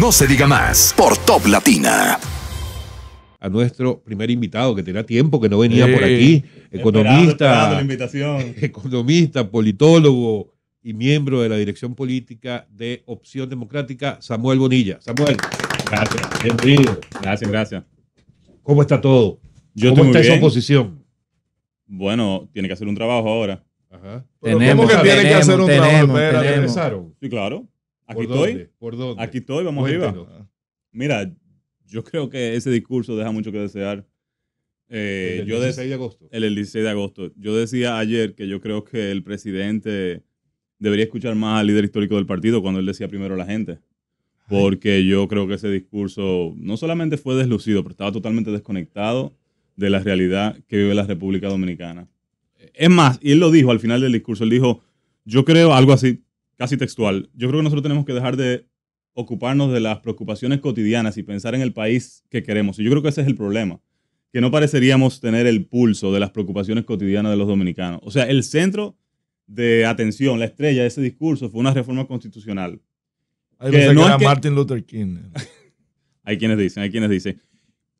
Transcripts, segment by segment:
No se diga más por Top Latina. A nuestro primer invitado, que tenía tiempo que no venía por aquí, economista, politólogo y miembro de la Dirección Política de Opción Democrática, Samuel Bonilla. Samuel. Gracias. Bienvenido. Gracias, gracias. ¿Cómo está todo? ¿Cómo está esa oposición? Bueno, tiene que hacer un trabajo ahora. Ajá. Tenemos, ¿cómo que tiene que hacer un trabajo? ¿Regresaron? Sí, claro. Aquí estoy. ¿Por dónde? Aquí estoy, vamos arriba. Mira, yo creo que ese discurso deja mucho que desear. El 16 de agosto. El 16 de agosto. Yo decía ayer que yo creo que el presidente debería escuchar más al líder histórico del partido cuando él decía primero a la gente. Porque yo creo que ese discurso no solamente fue deslucido, pero estaba totalmente desconectado de la realidad que vive la República Dominicana. Es más, y él lo dijo al final del discurso, él dijo, yo creo, algo así, casi textual, yo creo que nosotros tenemos que dejar de ocuparnos de las preocupaciones cotidianas y pensar en el país que queremos. Y yo creo que ese es el problema, que no pareceríamos tener el pulso de las preocupaciones cotidianas de los dominicanos. O sea, el centro de atención, la estrella de ese discurso fue una reforma constitucional. Hay que no es que... Martin Luther King. hay quienes dicen.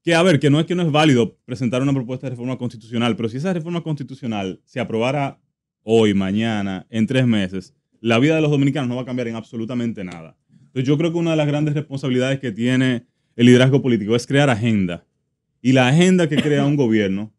Que a ver, que no es válido presentar una propuesta de reforma constitucional, pero si esa reforma constitucional se aprobara hoy, mañana, en 3 meses, la vida de los dominicanos no va a cambiar en absolutamente nada. Entonces yo creo que una de las grandes responsabilidades que tiene el liderazgo político es crear agenda. Y la agenda que crea un gobierno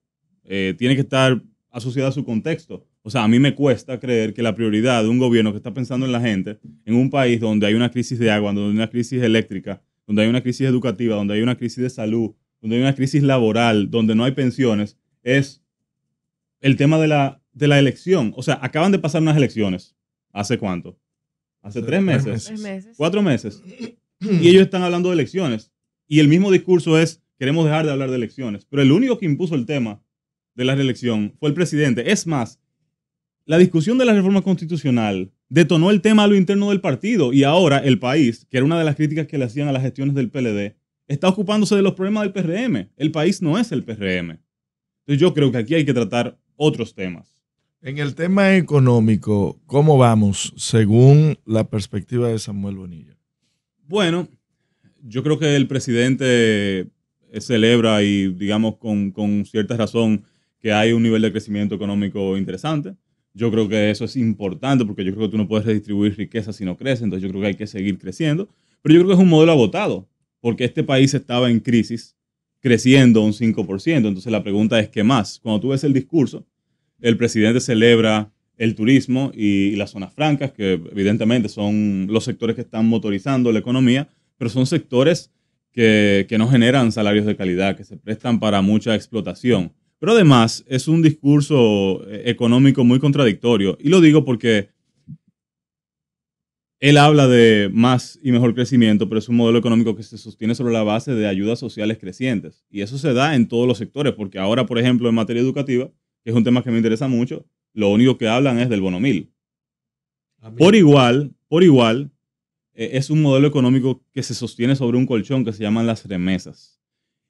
tiene que estar asociada a su contexto. O sea, a mí me cuesta creer que la prioridad de un gobierno que está pensando en la gente, en un país donde hay una crisis de agua, donde hay una crisis eléctrica, donde hay una crisis educativa, donde hay una crisis de salud, donde hay una crisis laboral, donde no hay pensiones, es el tema de la elección. O sea, acaban de pasar unas elecciones. ¿Hace cuánto? ¿Hace 3 meses? 3 meses. 4 meses. Y ellos están hablando de elecciones. Y el mismo discurso es, queremos dejar de hablar de elecciones. Pero el único que impuso el tema de la reelección fue el presidente. Es más, la discusión de la reforma constitucional detonó el tema a lo interno del partido. Y ahora el país, que era una de las críticas que le hacían a las gestiones del PLD, está ocupándose de los problemas del PRM. El país no es el PRM. Entonces yo creo que aquí hay que tratar otros temas. En el tema económico, ¿cómo vamos según la perspectiva de Samuel Bonilla? Bueno, yo creo que el presidente celebra y digamos con cierta razón que hay un nivel de crecimiento económico interesante. Yo creo que eso es importante porque yo creo que tú no puedes redistribuir riqueza si no creces. Entonces yo creo que hay que seguir creciendo. Pero yo creo que es un modelo agotado. Porque este país estaba en crisis, creciendo un 5%. Entonces la pregunta es, ¿qué más? Cuando tú ves el discurso, el presidente celebra el turismo y las zonas francas, que evidentemente son los sectores que están motorizando la economía, pero son sectores que no generan salarios de calidad, que se prestan para mucha explotación. Pero además es un discurso económico muy contradictorio. Y lo digo porque... él habla de más y mejor crecimiento, pero es un modelo económico que se sostiene sobre la base de ayudas sociales crecientes. Y eso se da en todos los sectores, porque ahora, por ejemplo, en materia educativa, que es un tema que me interesa mucho, lo único que hablan es del bonomil. Por igual, es un modelo económico que se sostiene sobre un colchón que se llaman las remesas.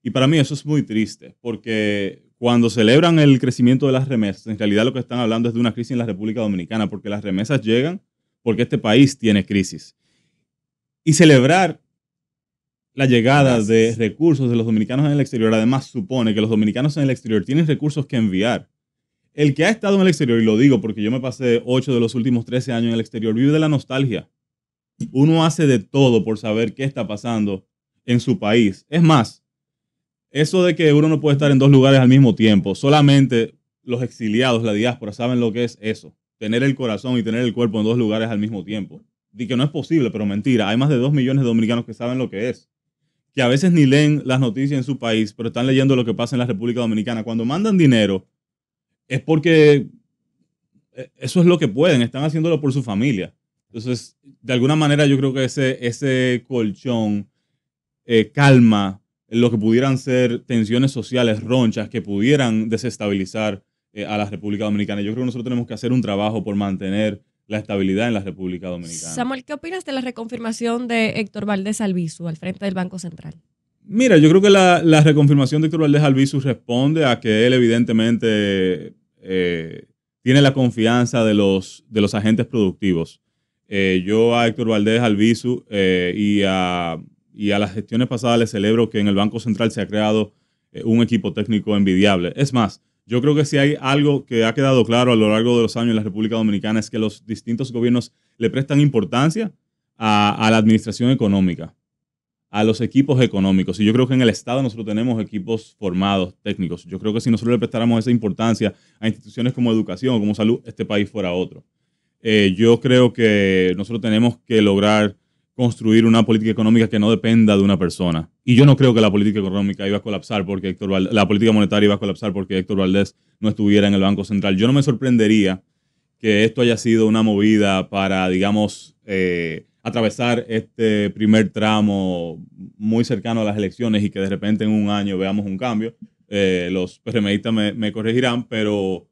Y para mí eso es muy triste, porque cuando celebran el crecimiento de las remesas, en realidad lo que están hablando es de una crisis en la República Dominicana, porque las remesas llegan porque este país tiene crisis. Y celebrar la llegada de recursos de los dominicanos en el exterior, además supone que los dominicanos en el exterior tienen recursos que enviar. El que ha estado en el exterior, y lo digo porque yo me pasé 8 de los últimos 13 años en el exterior, vive de la nostalgia. Uno hace de todo por saber qué está pasando en su país. Es más, eso de que uno no puede estar en 2 lugares al mismo tiempo, solamente los exiliados, la diáspora, saben lo que es eso. Tener el corazón y tener el cuerpo en 2 lugares al mismo tiempo. Y que no es posible, pero mentira. Hay más de 2 millones de dominicanos que saben lo que es. Que a veces ni leen las noticias en su país, pero están leyendo lo que pasa en la República Dominicana. Cuando mandan dinero, es porque eso es lo que pueden. Están haciéndolo por su familia. Entonces, de alguna manera, yo creo que ese colchón calma lo que pudieran ser tensiones sociales ronchas que pudieran desestabilizar a la República Dominicana. Yo creo que nosotros tenemos que hacer un trabajo por mantener la estabilidad en la República Dominicana. Samuel, ¿qué opinas de la reconfirmación de Héctor Valdez Albizu al frente del Banco Central? Mira, yo creo que la reconfirmación de Héctor Valdez Albizu responde a que él evidentemente tiene la confianza de los agentes productivos. Yo a Héctor Valdez Albizu y a y a las gestiones pasadas les celebro que en el Banco Central se ha creado un equipo técnico envidiable. Es más, yo creo que si hay algo que ha quedado claro a lo largo de los años en la República Dominicana es que los distintos gobiernos le prestan importancia a la administración económica, a los equipos económicos. Y yo creo que en el Estado nosotros tenemos equipos formados, técnicos. Yo creo que si nosotros le prestáramos esa importancia a instituciones como educación, como salud, este país fuera otro. Yo creo que nosotros tenemos que lograr construir una política económica que no dependa de una persona. Y yo no creo que la política económica iba a colapsar porque Héctor Valdez, la política monetaria iba a colapsar porque Héctor Valdez no estuviera en el Banco Central. Yo no me sorprendería que esto haya sido una movida para, digamos, atravesar este primer tramo muy cercano a las elecciones y que de repente en un año veamos un cambio. Los PRMistas me corregirán, pero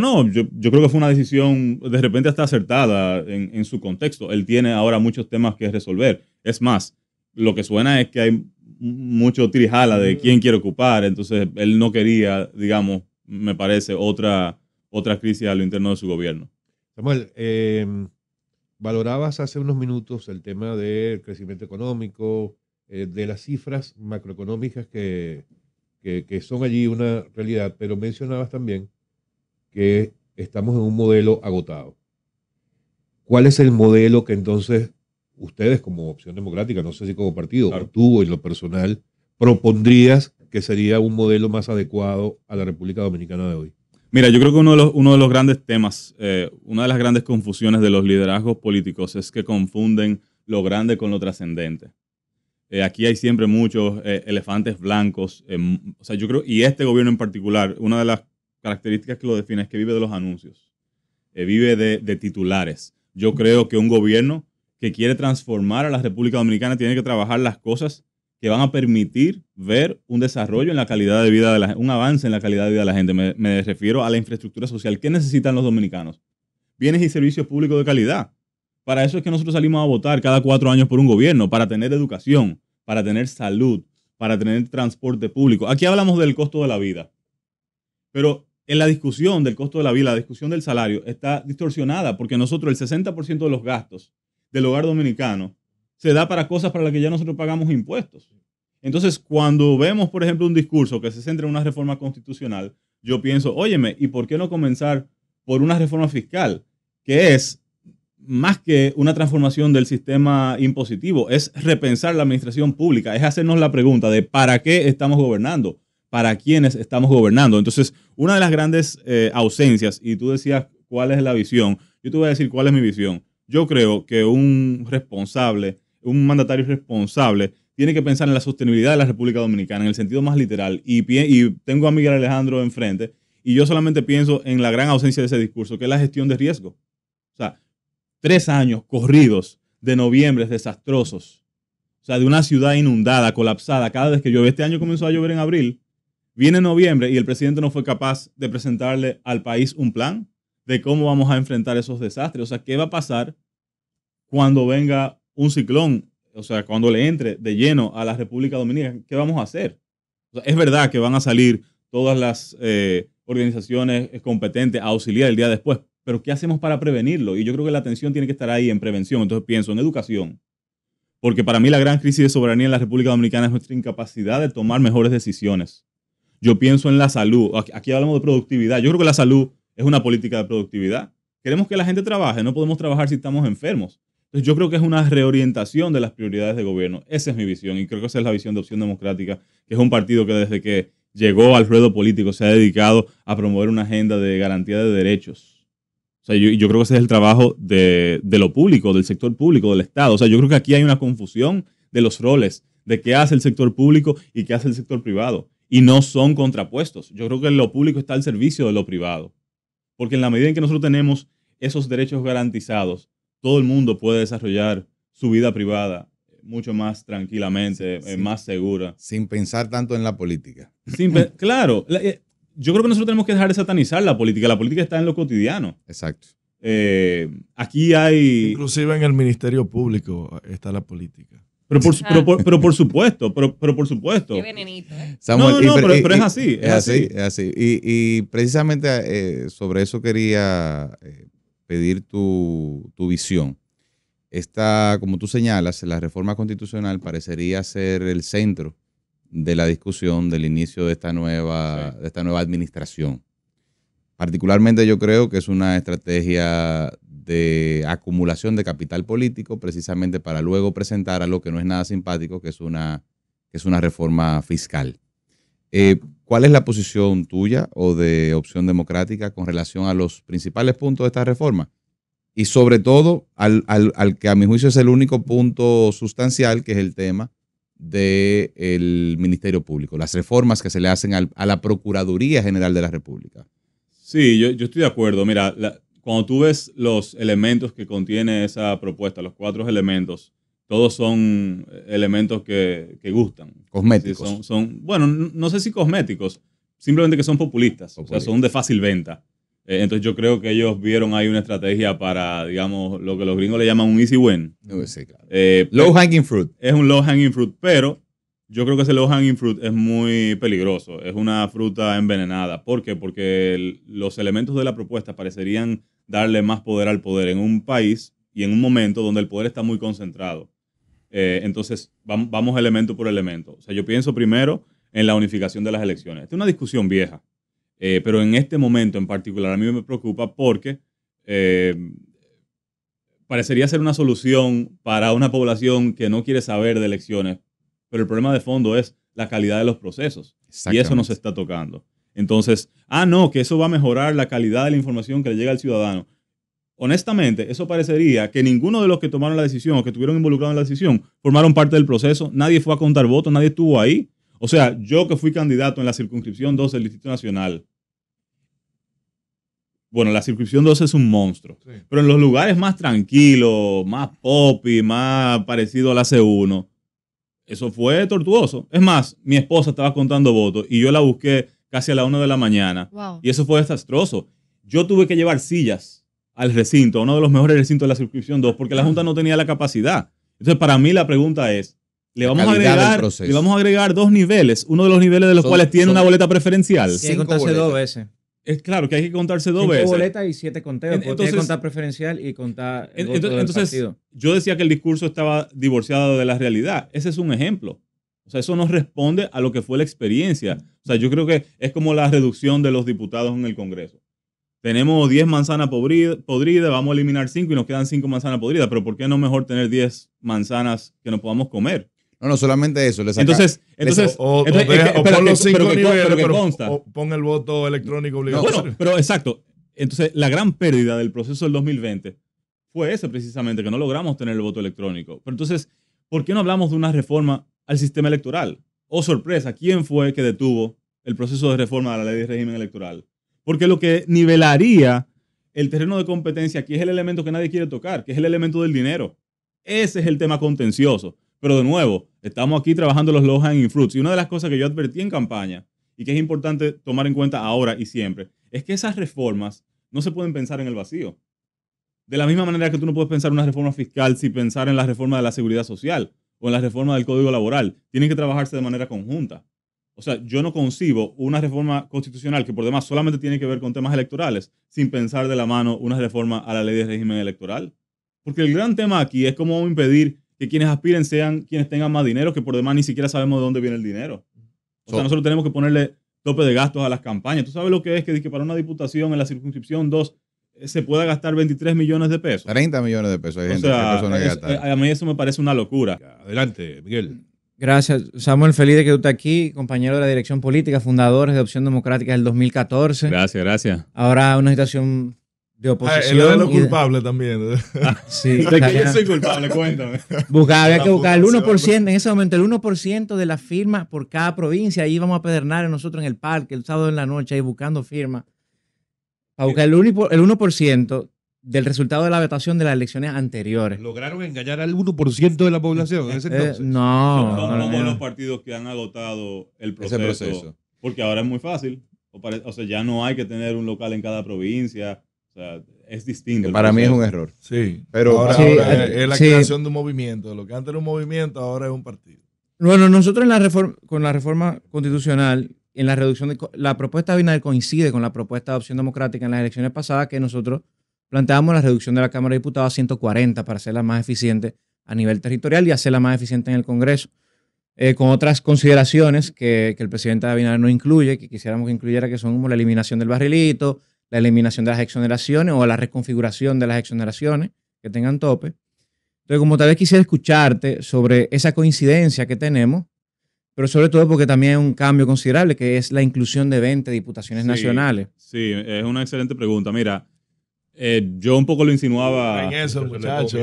no, yo creo que fue una decisión de repente hasta acertada en su contexto. Él tiene ahora muchos temas que resolver. Es más, lo que suena es que hay mucho tirijala de quién quiere ocupar. Entonces, él no quería, digamos, me parece, otra crisis a lo interno de su gobierno. Samuel, valorabas hace unos minutos el tema del crecimiento económico, de las cifras macroeconómicas que son allí una realidad, pero mencionabas también que estamos en un modelo agotado. ¿Cuál es el modelo que entonces ustedes como Opción Democrática, no sé si como partido, claro, o tú en lo personal, propondrías que sería un modelo más adecuado a la República Dominicana de hoy? Mira, yo creo que uno de los grandes temas, una de las grandes confusiones de los liderazgos políticos es que confunden lo grande con lo trascendente. Aquí hay siempre muchos elefantes blancos. O sea, yo creo, y este gobierno en particular, una de las características que lo define es que vive de los anuncios, vive de titulares. Yo creo que un gobierno que quiere transformar a la República Dominicana tiene que trabajar las cosas que van a permitir ver un desarrollo en la calidad de vida de la gente, un avance en la calidad de vida de la gente. Me refiero a la infraestructura social. ¿Qué necesitan los dominicanos? Bienes y servicios públicos de calidad. Para eso es que nosotros salimos a votar cada 4 años por un gobierno, para tener educación, para tener salud, para tener transporte público. Aquí hablamos del costo de la vida, pero en la discusión del costo de la vida, la discusión del salario está distorsionada porque nosotros el 60% de los gastos del hogar dominicano se da para cosas para las que ya nosotros pagamos impuestos. Entonces, cuando vemos, por ejemplo, un discurso que se centra en una reforma constitucional, yo pienso, óyeme, ¿y por qué no comenzar por una reforma fiscal? Que es más que una transformación del sistema impositivo, es repensar la administración pública, es hacernos la pregunta de ¿para qué estamos gobernando? ¿Para quiénes estamos gobernando? Entonces, una de las grandes ausencias, y tú decías cuál es la visión, yo te voy a decir cuál es mi visión. Yo creo que un responsable, un mandatario responsable, tiene que pensar en la sostenibilidad de la República Dominicana, en el sentido más literal. Y tengo a Miguel Alejandro enfrente, y yo solamente pienso en la gran ausencia de ese discurso, que es la gestión de riesgo. O sea, 3 años corridos de noviembre desastrosos. O sea, de una ciudad inundada, colapsada, cada vez que llueve. Este año comenzó a llover en abril. Viene noviembre y el presidente no fue capaz de presentarle al país un plan de cómo vamos a enfrentar esos desastres. O sea, ¿qué va a pasar cuando venga un ciclón? O sea, cuando le entre de lleno a la República Dominicana, ¿qué vamos a hacer? O sea, es verdad que van a salir todas las organizaciones competentes a auxiliar el día después, pero ¿qué hacemos para prevenirlo? Y yo creo que la atención tiene que estar ahí en prevención. Entonces pienso en educación, porque para mí la gran crisis de soberanía en la República Dominicana es nuestra incapacidad de tomar mejores decisiones. Yo pienso en la salud. Aquí hablamos de productividad. Yo creo que la salud es una política de productividad. Queremos que la gente trabaje. No podemos trabajar si estamos enfermos. Entonces yo creo que es una reorientación de las prioridades de gobierno. Esa es mi visión y creo que esa es la visión de Opción Democrática, que es un partido que desde que llegó al ruedo político se ha dedicado a promover una agenda de garantía de derechos. O sea, yo creo que ese es el trabajo de lo público, del sector público, del Estado. O sea, yo creo que aquí hay una confusión de los roles, de qué hace el sector público y qué hace el sector privado. Y no son contrapuestos. Yo creo que lo público está al servicio de lo privado. Porque en la medida en que nosotros tenemos esos derechos garantizados, todo el mundo puede desarrollar su vida privada mucho más tranquilamente, más segura. Sin pensar tanto en la política. Claro. Yo creo que nosotros tenemos que dejar de satanizar la política. La política está en lo cotidiano. Exacto. Aquí hay... Inclusive en el Ministerio Público está la política. Pero por supuesto. Qué venenito, ¿eh? Samuel, pero es así. Es así. Y precisamente sobre eso quería pedir tu visión. Esta, como tú señalas, la reforma constitucional parecería ser el centro de la discusión del inicio de esta nueva administración. Particularmente yo creo que es una estrategia de acumulación de capital político precisamente para luego presentar algo que no es nada simpático, que es una reforma fiscal. ¿Cuál es la posición tuya o de Opción Democrática con relación a los principales puntos de esta reforma? Y sobre todo al que a mi juicio es el único punto sustancial, que es el tema del Ministerio Público, las reformas que se le hacen a la Procuraduría General de la República. Sí, yo estoy de acuerdo. Mira, cuando tú ves los elementos que contiene esa propuesta, los 4 elementos, todos son elementos que gustan. Cosméticos. Sí, bueno, no sé si cosméticos, simplemente que son populistas, o sea, son de fácil venta. Entonces yo creo que ellos vieron ahí una estrategia para, digamos, lo que los gringos le llaman un easy win. Sí, claro. Low hanging fruit. Es un low hanging fruit, pero yo creo que ese low hanging fruit es muy peligroso. Es una fruta envenenada. ¿Por qué? Porque los elementos de la propuesta parecerían darle más poder al poder en un país y en un momento donde el poder está muy concentrado. Entonces vamos elemento por elemento. O sea, yo pienso primero en la unificación de las elecciones. Esta es una discusión vieja. Pero en este momento en particular a mí me preocupa porque parecería ser una solución para una población que no quiere saber de elecciones, pero el problema de fondo es la calidad de los procesos y eso no se está tocando. Entonces, no, que eso va a mejorar la calidad de la información que le llega al ciudadano. Honestamente, eso parecería que ninguno de los que tomaron la decisión o que estuvieron involucrados en la decisión formaron parte del proceso, nadie fue a contar votos, nadie estuvo ahí. O sea, yo que fui candidato en la circunscripción 12 del Distrito Nacional. Bueno, la circunscripción 12 es un monstruo. Sí. Pero en los lugares más tranquilos, más popi, más parecido a la C1, eso fue tortuoso. Es más, mi esposa estaba contando votos y yo la busqué casi a la 1 de la mañana. Wow. Y eso fue desastroso. Yo tuve que llevar sillas al recinto, a uno de los mejores recintos de la circunscripción 2, porque la Junta no tenía la capacidad. Entonces, para mí la pregunta es, Le vamos a agregar 2 niveles, uno de los niveles de los cuales tiene una boleta preferencial. Hay que contarse 2 veces. Es claro que hay que contarse 2 veces. 5 boletas y 7 conteos. Entonces, hay que contar preferencial y contar el voto del partido. Yo decía que el discurso estaba divorciado de la realidad. Ese es un ejemplo. O sea, eso no responde a lo que fue la experiencia. O sea, yo creo que es como la reducción de los diputados en el Congreso. Tenemos 10 manzanas podridas, vamos a eliminar 5 y nos quedan 5 manzanas podridas. Pero ¿por qué no mejor tener 10 manzanas que nos podamos comer? No, solamente eso. Entonces, pon el voto electrónico obligatorio. No, bueno, pero exacto. Entonces, la gran pérdida del proceso del 2020 fue ese precisamente, que no logramos tener el voto electrónico. Pero entonces, ¿por qué no hablamos de una reforma al sistema electoral? Oh, sorpresa, ¿quién fue que detuvo el proceso de reforma de la ley de régimen electoral? Porque lo que nivelaría el terreno de competencia aquí es el elemento que nadie quiere tocar, que es el elemento del dinero. Ese es el tema contencioso. Pero de nuevo, estamos aquí trabajando los low hanging fruits. Y una de las cosas que yo advertí en campaña y que es importante tomar en cuenta ahora y siempre, es que esas reformas no se pueden pensar en el vacío. De la misma manera que tú no puedes pensar una reforma fiscal sin pensar en la reforma de la seguridad social o en la reforma del código laboral. Tienen que trabajarse de manera conjunta. O sea, yo no concibo una reforma constitucional que por demás solamente tiene que ver con temas electorales sin pensar de la mano una reforma a la ley de régimen electoral. Porque el gran tema aquí es cómo impedir que quienes aspiren sean quienes tengan más dinero, que por demás ni siquiera sabemos de dónde viene el dinero. O sea, nosotros tenemos que ponerle tope de gastos a las campañas. ¿Tú sabes lo que es que para una diputación en la circunscripción 2 se pueda gastar 23 millones de pesos? 30 millones de pesos. A mí eso me parece una locura. Adelante, Miguel. Gracias, Samuel. Feliz de que tú estés aquí, compañero de la Dirección Política, fundadores de Opción Democrática del 2014. Gracias, gracias. Ahora una situación de oposición. Él era lo culpable también. Sí, de que yo soy culpable, cuéntame. Había que buscar el 1%, en ese momento, el 1% de las firmas por cada provincia. Ahí íbamos a Pedernales nosotros en el parque, el sábado en la noche, ahí buscando firmas. Para buscar el 1% del resultado de la votación de las elecciones anteriores. ¿Lograron engañar al 1% de la población en ese entonces? No, los partidos que han agotado el proceso. Porque ahora es muy fácil. O sea, ya no hay que tener un local en cada provincia. O sea, es distinto. Para mí es un error. Sí. Pero ahora es la creación de un movimiento. Lo que antes era un movimiento, ahora es un partido. Bueno, nosotros en la reforma, con la reforma constitucional, en la reducción de la propuesta de Abinader coincide con la propuesta de Opción Democrática en las elecciones pasadas, que nosotros planteábamos la reducción de la Cámara de Diputados a 140 para hacerla más eficiente a nivel territorial y hacerla más eficiente en el Congreso, con otras consideraciones que el presidente Abinader no incluye, que quisiéramos que incluyera, que son como la eliminación del barrilito, la eliminación de las exoneraciones o la reconfiguración de las exoneraciones que tengan tope. Entonces, como tal vez quisiera escucharte sobre esa coincidencia que tenemos, pero sobre todo porque también hay un cambio considerable, que es la inclusión de 20 diputaciones nacionales. Sí, es una excelente pregunta. Mira, yo un poco lo insinuaba. En eso, muchachos.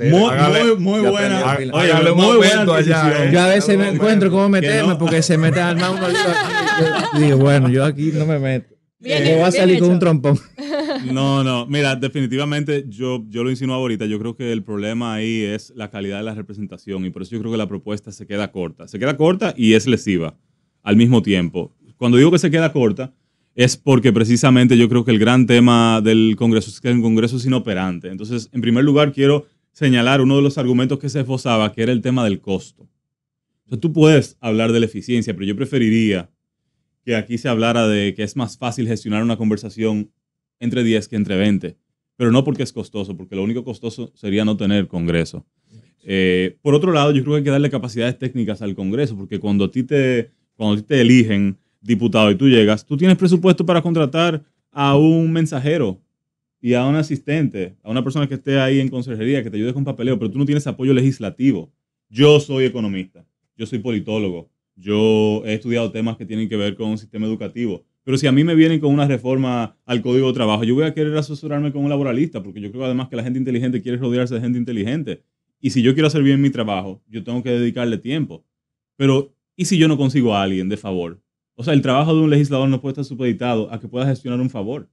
Muy buena. Oye, muy buena allá. Yo a veces me encuentro cómo meterme, porque se mete al mano. Digo, bueno, yo aquí no me meto. Me voy a salir con un trompón. No, mira, definitivamente yo lo insinuaba ahorita. Yo creo que el problema ahí es la calidad de la representación y por eso yo creo que la propuesta se queda corta. Se queda corta y es lesiva al mismo tiempo. Cuando digo que se queda corta es porque precisamente yo creo que el gran tema del Congreso es que el Congreso es inoperante. Entonces, en primer lugar, quiero señalar uno de los argumentos que se esbozaba, que era el tema del costo. Entonces, tú puedes hablar de la eficiencia, pero yo preferiría que aquí se hablara de que es más fácil gestionar una conversación entre 10 que entre 20, pero no porque es costoso, porque lo único costoso sería no tener Congreso. Por otro lado, yo creo que hay que darle capacidades técnicas al Congreso, porque cuando a ti te eligen diputado y tú llegas, tú tienes presupuesto para contratar a un mensajero y a un asistente, a una persona que esté ahí en conserjería, que te ayude con papeleo, pero tú no tienes apoyo legislativo. Yo soy economista, yo soy politólogo, yo he estudiado temas que tienen que ver con un sistema educativo. Pero si a mí me vienen con una reforma al Código de Trabajo, yo voy a querer asesorarme con un laboralista, porque yo creo además que la gente inteligente quiere rodearse de gente inteligente. Y si yo quiero hacer bien mi trabajo, yo tengo que dedicarle tiempo. Pero, ¿y si yo no consigo a alguien de favor? O sea, el trabajo de un legislador no puede estar supeditado a que pueda gestionar un favor.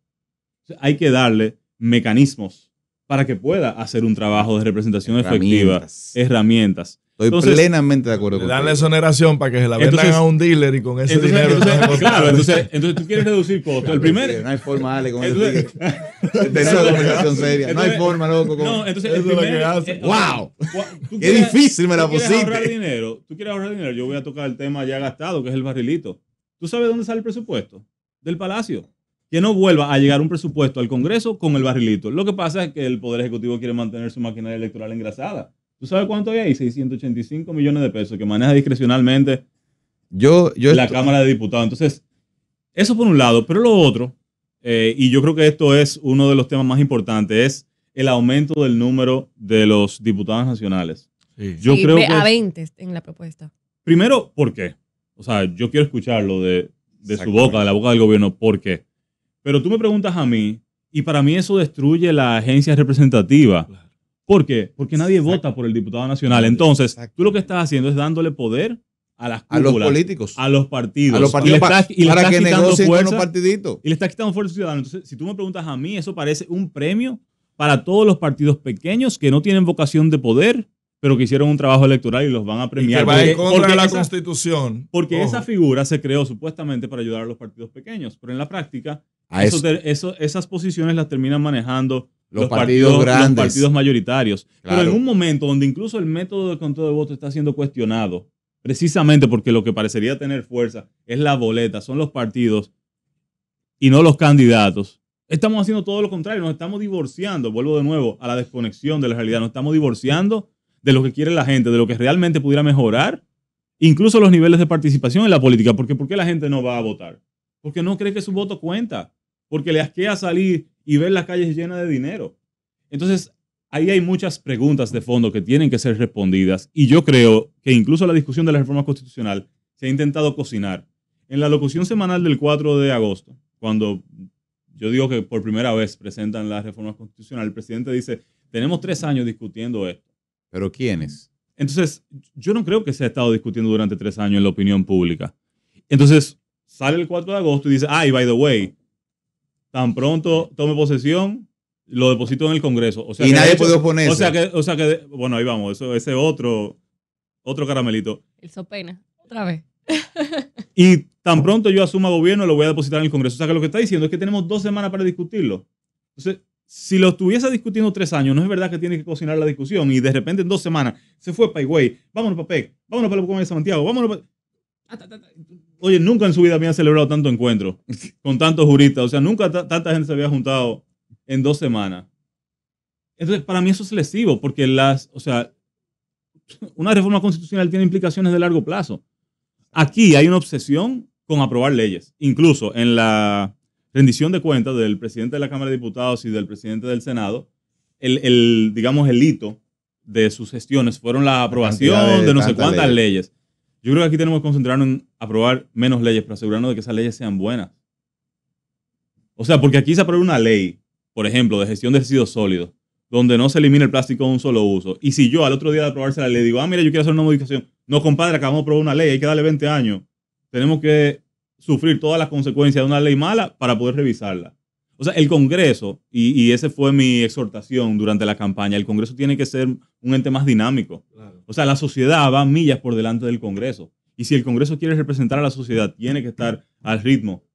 O sea, hay que darle mecanismos para que pueda hacer un trabajo de representación efectiva. Herramientas. Entonces, plenamente de acuerdo con eso. Darle exoneración para que se la vendan a un dealer y con ese dinero. Entonces tú quieres reducir costos. Claro, el primero. No hay forma, Ale, con ese tener una conversación seria. No hay forma, loco. No, entonces, eso es lo que hace. ¡Wow! ¡Qué difícil me la pusiste! Tú quieres ahorrar dinero. Yo voy a tocar el tema ya gastado, que es el barrilito. ¿Tú sabes dónde sale el presupuesto? Del Palacio. Que no vuelva a llegar un presupuesto al Congreso con el barrilito. Lo que pasa es que el Poder Ejecutivo quiere mantener su maquinaria electoral engrasada. ¿Tú sabes cuánto hay ahí? 685 millones de pesos que maneja discrecionalmente la Cámara de Diputados. Entonces, eso por un lado. Pero lo otro, y yo creo que esto es uno de los temas más importantes, es el aumento del número de los diputados nacionales. Sí. Yo creo que a 20 en la propuesta. Primero, ¿por qué? O sea, yo quiero escucharlo de su boca, de la boca del gobierno, ¿por qué? Pero tú me preguntas a mí, y para mí eso destruye la agencia representativa. Claro. ¿Por qué? Porque nadie vota por el diputado nacional. Entonces, tú lo que estás haciendo es dándole poder a las cúpulas, a los políticos, a los partidos, para que negocien con los partiditos. Y le estás quitando fuerza a los ciudadanos. Entonces, si tú me preguntas a mí, eso parece un premio para todos los partidos pequeños que no tienen vocación de poder, pero que hicieron un trabajo electoral y los van a premiar. Porque va en contra de la Constitución. Esa figura se creó supuestamente para ayudar a los partidos pequeños, pero en la práctica esas posiciones las terminan manejando los partidos grandes. Los partidos mayoritarios. Claro. Pero en un momento donde incluso el método de conteo de votos está siendo cuestionado, precisamente porque lo que parecería tener fuerza es la boleta, son los partidos y no los candidatos. Estamos haciendo todo lo contrario, nos estamos divorciando, vuelvo de nuevo a la desconexión de la realidad, nos estamos divorciando de lo que quiere la gente, de lo que realmente pudiera mejorar, incluso los niveles de participación en la política. Porque ¿por qué la gente no va a votar? Porque no cree que su voto cuenta, porque le asquea salir y ver las calles llenas de dinero. Entonces, ahí hay muchas preguntas de fondo que tienen que ser respondidas. Y yo creo que incluso la discusión de la reforma constitucional se ha intentado cocinar. En la locución semanal del 4 de agosto, cuando yo digo que por primera vez presentan la reforma constitucional, el presidente dice, tenemos 3 años discutiendo esto. ¿Pero quiénes? Entonces, yo no creo que se ha estado discutiendo durante 3 años en la opinión pública. Entonces, sale el 4 de agosto y dice, ay, by the way, tan pronto tome posesión, lo deposito en el Congreso. O sea, y nadie puede oponerse. O sea que, bueno, ahí vamos, ese otro caramelito. El sopena, otra vez. Y tan pronto yo asuma gobierno, lo voy a depositar en el Congreso. O sea que lo que está diciendo es que tenemos 2 semanas para discutirlo. Entonces, si lo estuviese discutiendo 3 años, no es verdad que tiene que cocinar la discusión y de repente en 2 semanas se fue para Higüey, vámonos para PEC, vámonos para la Comuna de Santiago, vámonos para... Oye, nunca en su vida habían celebrado tanto encuentro con tantos juristas. O sea, nunca tanta gente se había juntado en 2 semanas. Entonces, para mí eso es lesivo, porque una reforma constitucional tiene implicaciones de largo plazo. Aquí hay una obsesión con aprobar leyes. Incluso en la rendición de cuentas del presidente de la Cámara de Diputados y del presidente del Senado, el hito de sus gestiones fueron la aprobación de no sé cuántas leyes. Yo creo que aquí tenemos que concentrarnos en aprobar menos leyes para asegurarnos de que esas leyes sean buenas. O sea, porque aquí se aprueba una ley, por ejemplo, de gestión de residuos sólidos, donde no se elimina el plástico de un solo uso. Y si yo al otro día de aprobarse la ley digo, mira, yo quiero hacer una modificación. No, compadre, acabamos de aprobar una ley, hay que darle 20 años. Tenemos que sufrir todas las consecuencias de una ley mala para poder revisarla. O sea, el Congreso, y esa fue mi exhortación durante la campaña, el Congreso tiene que ser un ente más dinámico. Claro. O sea, la sociedad va millas por delante del Congreso. Y si el Congreso quiere representar a la sociedad, tiene que estar al ritmo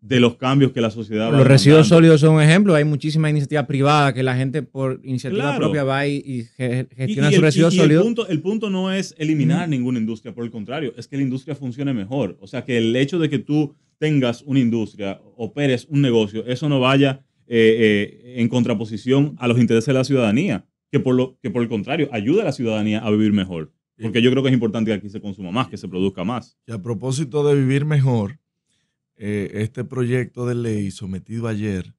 de los cambios que la sociedad va a hacer. Los residuos sólidos son un ejemplo. Hay muchísima iniciativa privada que la gente por iniciativa propia va y gestiona sus residuos sólidos. El punto no es eliminar ninguna industria, por el contrario, es que la industria funcione mejor. O sea, que el hecho de que tú tengas una industria, operes un negocio, eso no vaya en contraposición a los intereses de la ciudadanía, que por el contrario ayude a la ciudadanía a vivir mejor. Porque yo creo que es importante que aquí se consuma más, que se produzca más. Y a propósito de vivir mejor, este proyecto de ley sometido ayer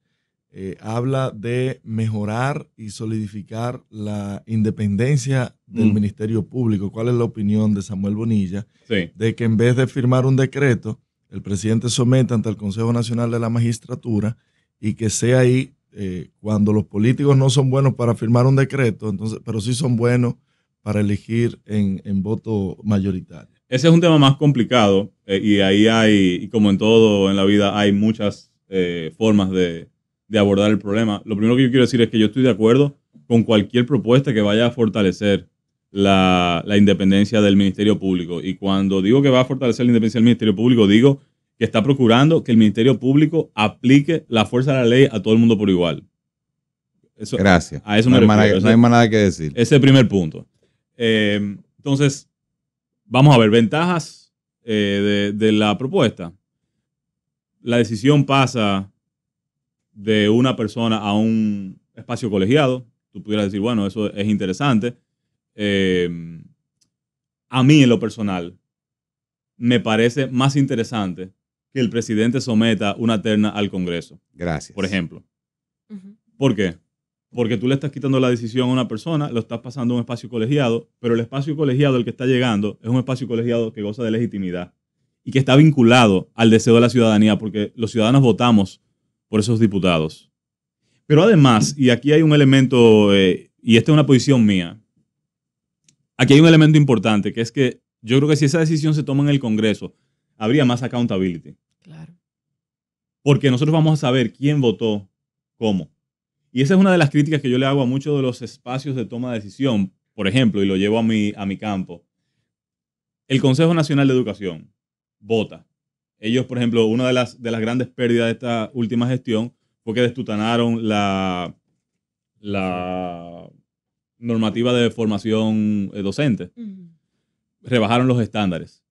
habla de mejorar y solidificar la independencia del Ministerio Público. ¿Cuál es la opinión de Samuel Bonilla? Sí. De que en vez de firmar un decreto, el presidente someta ante el Consejo Nacional de la Magistratura y que sea ahí, cuando los políticos no son buenos para firmar un decreto, entonces, pero sí son buenos para elegir en voto mayoritario. Ese es un tema más complicado y ahí hay, como en todo en la vida, hay muchas formas de abordar el problema. Lo primero que yo quiero decir es que yo estoy de acuerdo con cualquier propuesta que vaya a fortalecer la independencia del Ministerio Público. Y cuando digo que va a fortalecer la independencia del Ministerio Público, digo que está procurando que el Ministerio Público aplique la fuerza de la ley a todo el mundo por igual. Eso, gracias. A eso no me refiero. No hay más nada que decir. Ese es el primer punto. Entonces, vamos a ver, ventajas de la propuesta. La decisión pasa de una persona a un espacio colegiado. Tú pudieras decir, bueno, eso es interesante. A mí, en lo personal, me parece más interesante que el presidente someta una terna al Congreso. Gracias. Por ejemplo. Uh-huh. ¿Por qué? Porque tú le estás quitando la decisión a una persona, lo estás pasando a un espacio colegiado, pero el espacio colegiado al que está llegando es un espacio colegiado que goza de legitimidad y que está vinculado al deseo de la ciudadanía, porque los ciudadanos votamos por esos diputados. Pero además, y aquí hay un elemento, y esta es una posición mía, aquí hay un elemento importante, que es que yo creo que si esa decisión se toma en el Congreso, habría más accountability. Claro. Porque nosotros vamos a saber quién votó cómo. Y esa es una de las críticas que yo le hago a muchos de los espacios de toma de decisión, por ejemplo, y lo llevo a mi campo. El Consejo Nacional de Educación vota. Ellos, por ejemplo, una de las grandes pérdidas de esta última gestión fue que destutanaron la normativa de formación docente. Uh-huh. Rebajaron los estándares.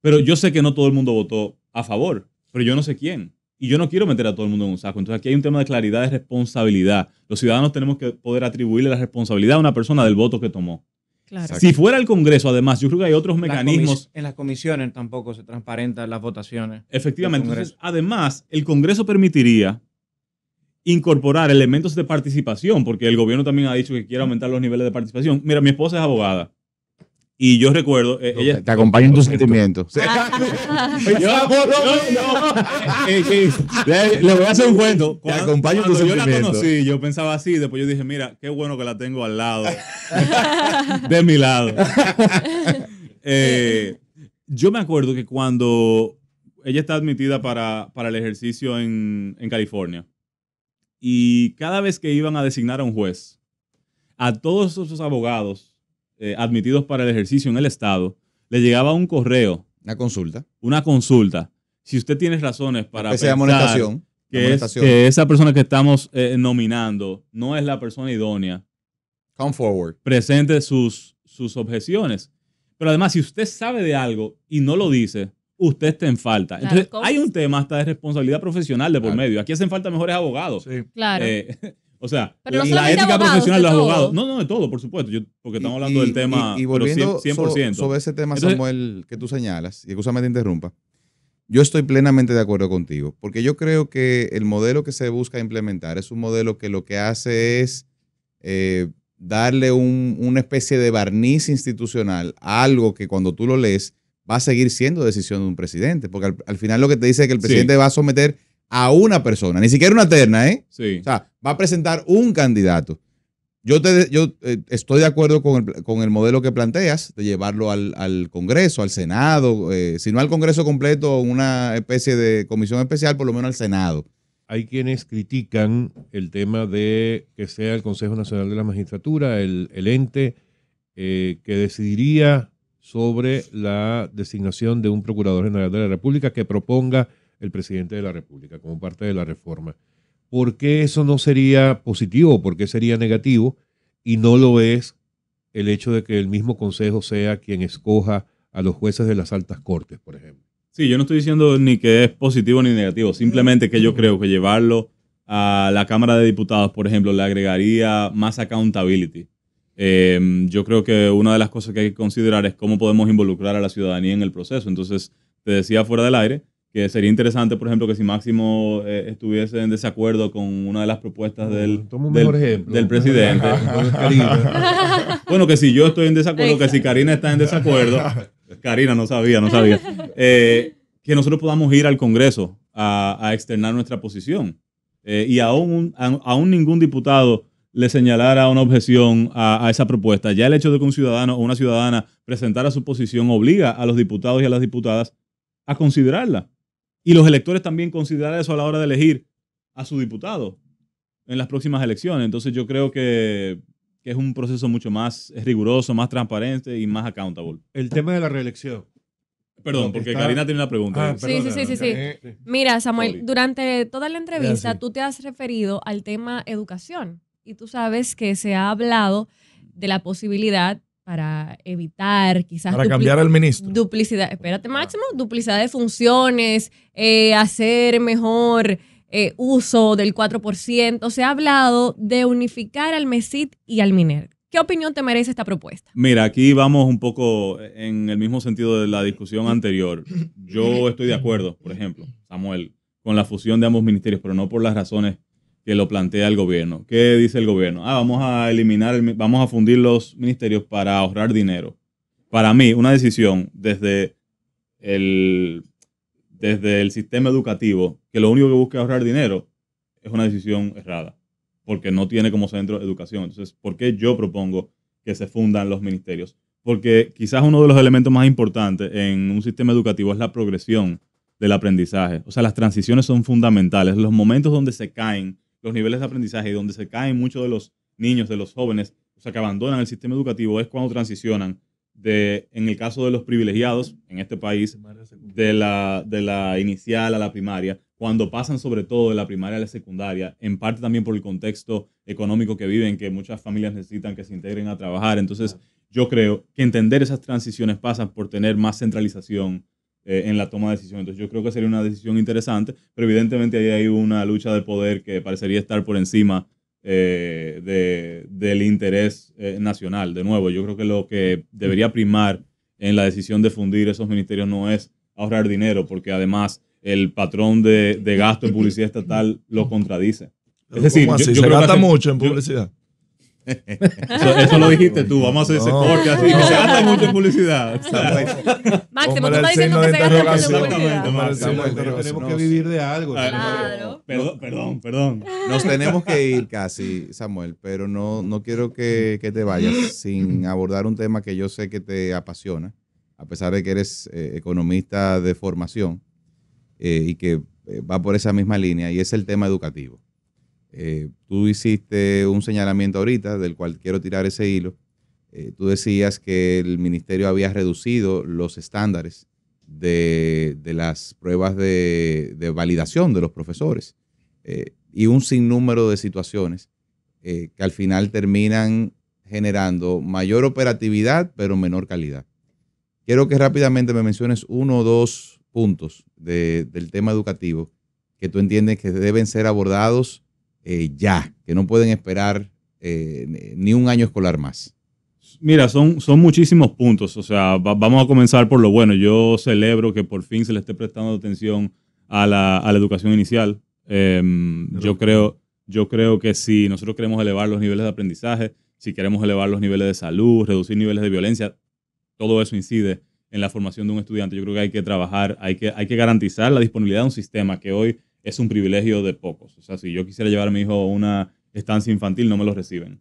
Pero yo sé que no todo el mundo votó a favor, pero yo no sé quién. Y yo no quiero meter a todo el mundo en un saco. Entonces aquí hay un tema de claridad, de responsabilidad. Los ciudadanos tenemos que poder atribuirle la responsabilidad a una persona del voto que tomó. Claro. Si fuera el Congreso, además, yo creo que hay otros mecanismos. En las comisiones tampoco se transparentan las votaciones. Efectivamente. Entonces, además, el Congreso permitiría incorporar elementos de participación, porque el gobierno también ha dicho que quiere aumentar los niveles de participación. Mira, mi esposa es abogada. Y yo recuerdo... ella, te acompaño en tus sentimientos. Le voy a hacer un cuento. Te acompaño en tus sentimientos. Yo la conocí, yo pensaba así, después yo dije, mira, qué bueno que la tengo al lado. De mi lado. Yo me acuerdo que cuando ella está admitida para el ejercicio en California, y cada vez que iban a designar a un juez, a todos esos abogados admitidos para el ejercicio en el estado, le llegaba un correo. Una consulta. Si usted tiene razones para pensar que esa persona que estamos nominando no es la persona idónea, come forward. Presente sus objeciones. Pero además, si usted sabe de algo y no lo dice, usted está en falta. Claro, entonces, hay un tema hasta de responsabilidad profesional de por medio. Aquí hacen falta mejores abogados. Sí. Claro. O sea, pero no la ética abogados, profesional de los abogados. No, no, de todo, por supuesto. Porque estamos hablando del tema y volviendo 100%. Sobre ese tema, entonces, Samuel, que tú señalas, y excúsame te interrumpa, yo estoy plenamente de acuerdo contigo, porque yo creo que el modelo que se busca implementar es un modelo que lo que hace es darle una especie de barniz institucional a algo que cuando tú lo lees va a seguir siendo decisión de un presidente, porque al final lo que te dice es que el presidente va a someter a una persona, ni siquiera una terna, ¿eh? Sí. O sea, va a presentar un candidato. Yo estoy de acuerdo con el modelo que planteas de llevarlo al Congreso, al Senado, si no al Congreso completo, una especie de comisión especial, por lo menos al Senado. Hay quienes critican el tema de que sea el Consejo Nacional de la Magistratura el ente que decidiría sobre la designación de un Procurador General de la República que proponga el presidente de la República como parte de la reforma. ¿Por qué eso no sería positivo? ¿Por qué sería negativo? Y no lo es el hecho de que el mismo Consejo sea quien escoja a los jueces de las altas cortes, por ejemplo. Sí, yo no estoy diciendo ni que es positivo ni negativo, simplemente que yo creo que llevarlo a la Cámara de Diputados, por ejemplo, le agregaría más accountability. Yo creo que una de las cosas que hay que considerar es cómo podemos involucrar a la ciudadanía en el proceso. Entonces, te decía fuera del aire, que sería interesante, por ejemplo, que si Máximo estuviese en desacuerdo con una de las propuestas del presidente. Bueno, que si yo estoy en desacuerdo, que si Karina está en desacuerdo, Karina no sabía, que nosotros podamos ir al Congreso a externar nuestra posición. Y aún ningún diputado le señalara una objeción a esa propuesta. Ya el hecho de que un ciudadano o una ciudadana presentara su posición obliga a los diputados y a las diputadas a considerarla. Y los electores también consideran eso a la hora de elegir a su diputado en las próximas elecciones. Entonces yo creo que es un proceso mucho más riguroso, más transparente y más accountable. El tema de la reelección. Perdón, porque Karina tiene una pregunta. Sí. Mira, Samuel, durante toda la entrevista tú te has referido al tema educación y tú sabes que se ha hablado de la posibilidad para evitar quizás... Para cambiar al ministro. Duplicidad, espérate Máximo, duplicidad de funciones, hacer mejor uso del 4%. Se ha hablado de unificar al MESCyT y al MINER. ¿Qué opinión te merece esta propuesta? Mira, aquí vamos un poco en el mismo sentido de la discusión anterior. Yo estoy de acuerdo, por ejemplo, Samuel, con la fusión de ambos ministerios, pero no por las razones que lo plantea el gobierno. ¿Qué dice el gobierno? Vamos a eliminar, vamos a fundir los ministerios para ahorrar dinero. Para mí, una decisión desde el sistema educativo, que lo único que busca es ahorrar dinero, es una decisión errada, porque no tiene como centro educación. Entonces, ¿por qué yo propongo que se fundan los ministerios? Porque quizás uno de los elementos más importantes en un sistema educativo es la progresión del aprendizaje. O sea, las transiciones son fundamentales. Los momentos donde se caen los niveles de aprendizaje y donde se caen muchos de los niños, de los jóvenes, o sea, que abandonan el sistema educativo, es cuando transicionan de, en el caso de los privilegiados en este país, de la inicial a la primaria, cuando pasan sobre todo de la primaria a la secundaria, en parte también por el contexto económico que viven, que muchas familias necesitan que se integren a trabajar. Entonces, yo creo que entender esas transiciones pasa por tener más centralización en la toma de decisiones. Entonces yo creo que sería una decisión interesante, pero evidentemente ahí hay una lucha de poder que parecería estar por encima del interés nacional. De nuevo, yo creo que lo que debería primar en la decisión de fundir esos ministerios no es ahorrar dinero, porque además el patrón de gasto en publicidad estatal lo contradice. Es decir, yo se gasta mucho en publicidad. Eso lo dijiste tú, vamos a hacer ese corte así, que se gasta mucho en publicidad. Máximo, tú estás diciendo que se gasta mucho en publicidad. Máximo, pero tenemos que vivir de algo. Claro. Perdón. Nos tenemos que ir casi, Samuel, pero no quiero que te vayas sin abordar un tema que yo sé que te apasiona, a pesar de que eres economista de formación y que va por esa misma línea, y es el tema educativo. Tú hiciste un señalamiento ahorita, del cual quiero tirar ese hilo. Tú decías que el ministerio había reducido los estándares de las pruebas de validación de los profesores y un sinnúmero de situaciones que al final terminan generando mayor operatividad, pero menor calidad. Quiero que rápidamente me menciones uno o dos puntos del tema educativo que tú entiendes que deben ser abordados ya, que no pueden esperar ni un año escolar más? Mira, son muchísimos puntos. O sea, vamos a comenzar por lo bueno. Yo celebro que por fin se le esté prestando atención a la educación inicial. Yo creo que si nosotros queremos elevar los niveles de aprendizaje, si queremos elevar los niveles de salud, reducir niveles de violencia, todo eso incide en la formación de un estudiante. Yo creo que hay que trabajar, hay que garantizar la disponibilidad de un sistema que hoy es un privilegio de pocos. O sea, si yo quisiera llevar a mi hijo a una estancia infantil, no me lo reciben.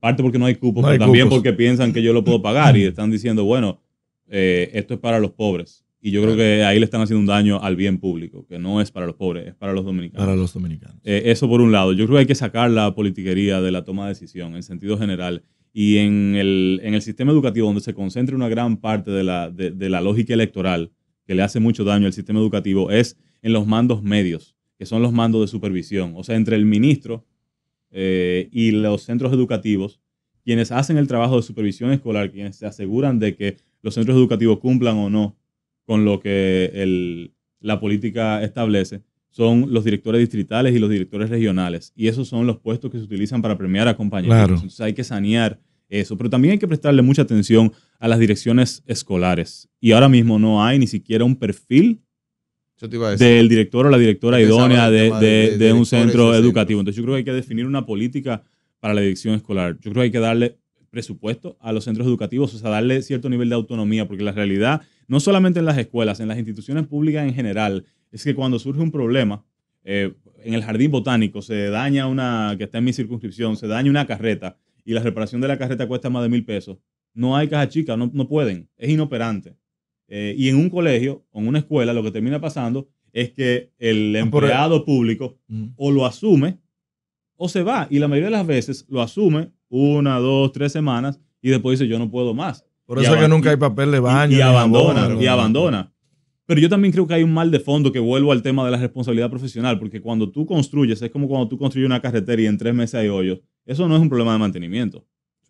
Parte porque no hay cupos, no hay pero también cupos. Porque piensan que yo lo puedo pagar y están diciendo, bueno, esto es para los pobres. Y yo creo que ahí le están haciendo un daño al bien público, que no es para los pobres, es para los dominicanos. Para los dominicanos. Eso por un lado. Yo creo que hay que sacar la politiquería de la toma de decisión en sentido general. Y en el sistema educativo, donde se concentra una gran parte de la lógica electoral, que le hace mucho daño al sistema educativo, es en los mandos medios, que son los mandos de supervisión. O sea, entre el ministro y los centros educativos, quienes hacen el trabajo de supervisión escolar, quienes se aseguran de que los centros educativos cumplan o no con lo que la política establece, son los directores distritales y los directores regionales. Y esos son los puestos que se utilizan para premiar a compañeros. Claro. Entonces hay que sanear eso. Pero también hay que prestarle mucha atención a las direcciones escolares. Y ahora mismo no hay ni siquiera un perfil del director o la directora idónea de un centro educativo. Entonces yo creo que hay que definir una política para la dirección escolar. Yo creo que hay que darle presupuesto a los centros educativos, o sea, darle cierto nivel de autonomía, porque la realidad, no solamente en las escuelas, en las instituciones públicas en general, es que cuando surge un problema, en el jardín botánico se daña una, que está en mi circunscripción, se daña una carreta y la reparación de la carreta cuesta más de $1,000. No hay caja chica, no pueden, es inoperante. Y en un colegio o en una escuela lo que termina pasando es que el empleado público o lo asume o se va. Y la mayoría de las veces lo asume 1, 2, 3 semanas y después dice yo no puedo más. Por eso es que nunca hay papel de baño. Y abandona. Pero yo también creo que hay un mal de fondo, que vuelvo al tema de la responsabilidad profesional, porque cuando tú construyes, es como cuando tú construyes una carretera y en 3 meses hay hoyos. Eso no es un problema de mantenimiento.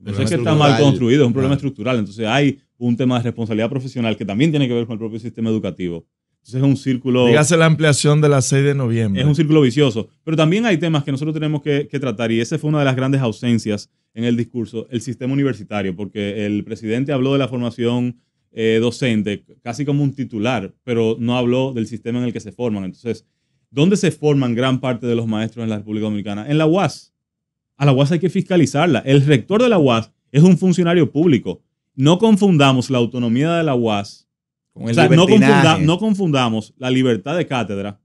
Eso es que está mal construido, es un problema estructural. Entonces hay un tema de responsabilidad profesional que también tiene que ver con el propio sistema educativo. Entonces es un círculo... Dígase la ampliación de la 6 de noviembre. Es un círculo vicioso. Pero también hay temas que nosotros tenemos que tratar, y esa fue una de las grandes ausencias en el discurso, el sistema universitario, porque el presidente habló de la formación docente casi como un titular, pero no habló del sistema en el que se forman. Entonces, ¿dónde se forman gran parte de los maestros en la República Dominicana? En la UAS. A la UAS hay que fiscalizarla. El rector de la UAS es un funcionario público. No confundamos la autonomía de la UAS. O sea, no confundamos la libertad de cátedra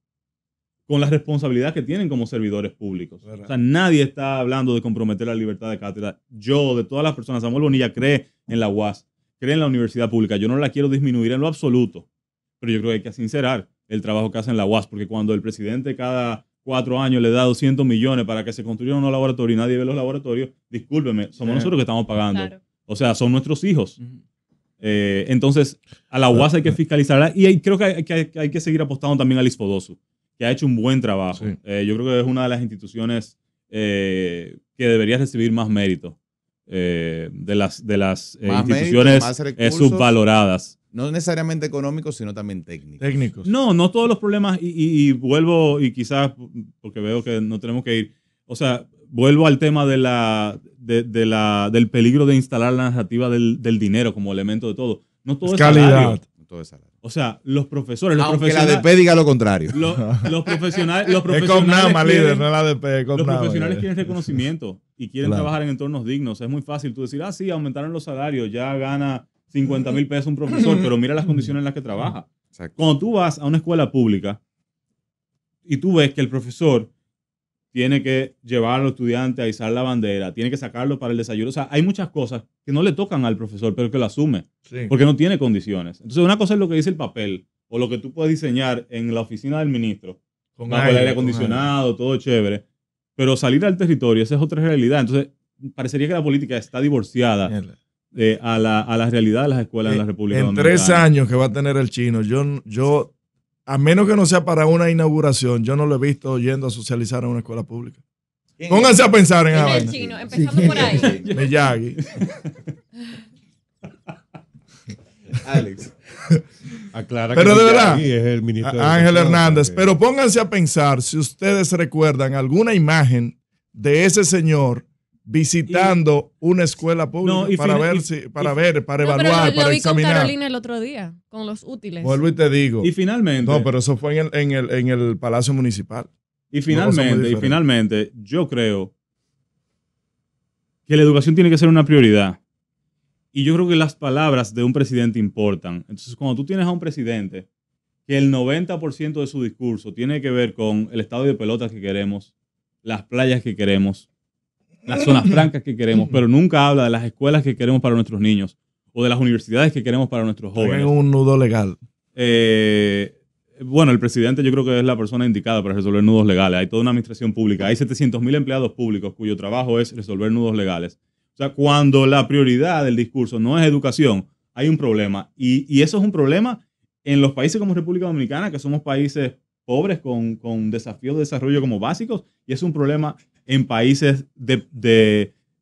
con la responsabilidad que tienen como servidores públicos. ¿Verdad? O sea, nadie está hablando de comprometer la libertad de cátedra. Yo, de todas las personas, Samuel Bonilla cree en la UAS, cree en la universidad pública. Yo no la quiero disminuir en lo absoluto, pero yo creo que hay que sincerar el trabajo que hace en la UAS, porque cuando el presidente cada 4 años le da $200 millones para que se construyan unos laboratorios y nadie ve los laboratorios, discúlpeme, somos nosotros que estamos pagando. Claro. O sea, son nuestros hijos. Entonces, a la UAS hay que fiscalizarla y creo que hay que seguir apostando también al Idispodoso, que ha hecho un buen trabajo. Sí. Yo creo que es una de las instituciones que debería recibir más mérito de las más instituciones mérito, recursos, subvaloradas. No necesariamente económicos, sino también técnicos. No todos los problemas, y vuelvo, y quizás porque veo que no tenemos que ir, o sea, vuelvo al tema del peligro de instalar la narrativa del dinero como elemento de todo. No todo es salario. No todo es salario. O sea, los profesores... Aunque la ADP diga lo contrario. Los profesionales quieren reconocimiento y quieren trabajar en entornos dignos. Es muy fácil tú decir, sí, aumentaron los salarios, ya gana $50,000 un profesor, pero mira las condiciones en las que trabaja. Exacto. Cuando tú vas a una escuela pública y tú ves que el profesor tiene que llevar a los estudiantes a izar la bandera, tiene que sacarlo para el desayuno. O sea, hay muchas cosas que no le tocan al profesor, pero que lo asume, porque no tiene condiciones. Entonces, una cosa es lo que dice el papel o lo que tú puedes diseñar en la oficina del ministro, con el aire acondicionado, todo chévere, pero salir al territorio, esa es otra realidad. Entonces, parecería que la política está divorciada a la realidad de las escuelas en la República Dominicana. En 3 años que va a tener el chino, yo a menos que no sea para una inauguración, yo no lo he visto yendo a socializar en una escuela pública. Pónganse a pensar en algo. Empezando por ahí. Miyagi. Alex. Aclara pero que de verdad, es el ministro de Ángel Hernández. Que... Pero pónganse a pensar si ustedes recuerdan alguna imagen de ese señor visitando una escuela pública para evaluar, para examinar. Lo vi con Carolina el otro día, con los útiles. Vuelvo y te digo. Y finalmente. No, pero eso fue en el Palacio Municipal. Y finalmente, yo creo que la educación tiene que ser una prioridad. Y yo creo que las palabras de un presidente importan. Entonces, cuando tú tienes a un presidente que el 90% de su discurso tiene que ver con el estado de pelotas que queremos, las playas que queremos, las zonas francas que queremos, pero nunca habla de las escuelas que queremos para nuestros niños o de las universidades que queremos para nuestros jóvenes. Tengo un nudo legal. Bueno, el presidente yo creo que es la persona indicada para resolver nudos legales. Hay toda una administración pública. Hay 700.000 empleados públicos cuyo trabajo es resolver nudos legales. O sea, cuando la prioridad del discurso no es educación, hay un problema. Y eso es un problema en los países como República Dominicana, que somos países pobres con desafíos de desarrollo como básicos, y es un problema en países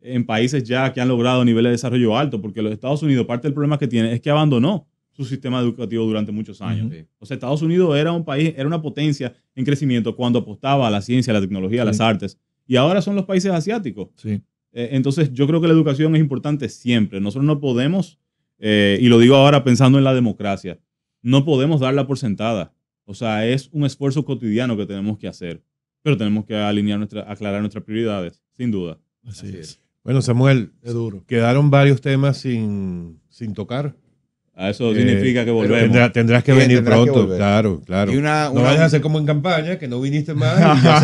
en países ya que han logrado niveles de desarrollo altos, porque los Estados Unidos, parte del problema que tiene es que abandonó su sistema educativo durante muchos años. Sí. O sea, Estados Unidos era un país, era una potencia en crecimiento cuando apostaba a la ciencia, a la tecnología, a las artes, y ahora son los países asiáticos. Sí. Entonces, yo creo que la educación es importante siempre. Nosotros no podemos, y lo digo ahora pensando en la democracia, no podemos darla por sentada. O sea, es un esfuerzo cotidiano que tenemos que hacer, pero tenemos que aclarar nuestras prioridades, sin duda. Así es. Bueno, Samuel, es duro. Quedaron varios temas sin tocar. A eso significa que volvemos. Tendrás que venir pronto, claro. Y no vayas a hacer como en campaña, que no viniste más.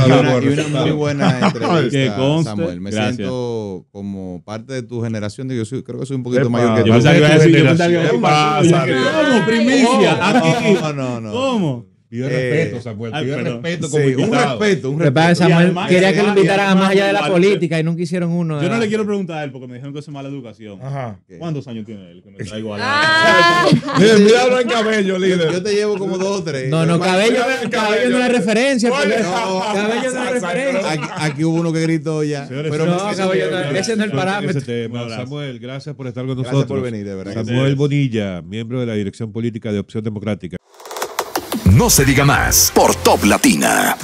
y una muy buena entrevista, Samuel. Me siento como parte de tu generación. Yo creo que soy un poquito mayor que tú. ¿Qué pasa? ¿Cómo? Primicia. No. ¿Cómo? Pido respeto, Samuel. Pido respeto como invitado. Un respeto. Samuel quería que lo invitaran a más allá de la política y nunca hicieron uno. Yo no le quiero preguntar a él porque me dijeron que es mala educación. Ajá. ¿Cuántos años tiene él? Que me traigo a la... Míralo en cabello, líder. Yo te llevo como 2 o 3. No, cabello no es referencia. Cabello no es referencia. Aquí hubo uno que gritó ya. No, cabello no. Ese no es el parámetro. Samuel, gracias por estar con nosotros. Gracias por venir, de verdad. Samuel Bonilla, miembro de la Dirección Política de Opción Democrática. No se diga más por Top Latina.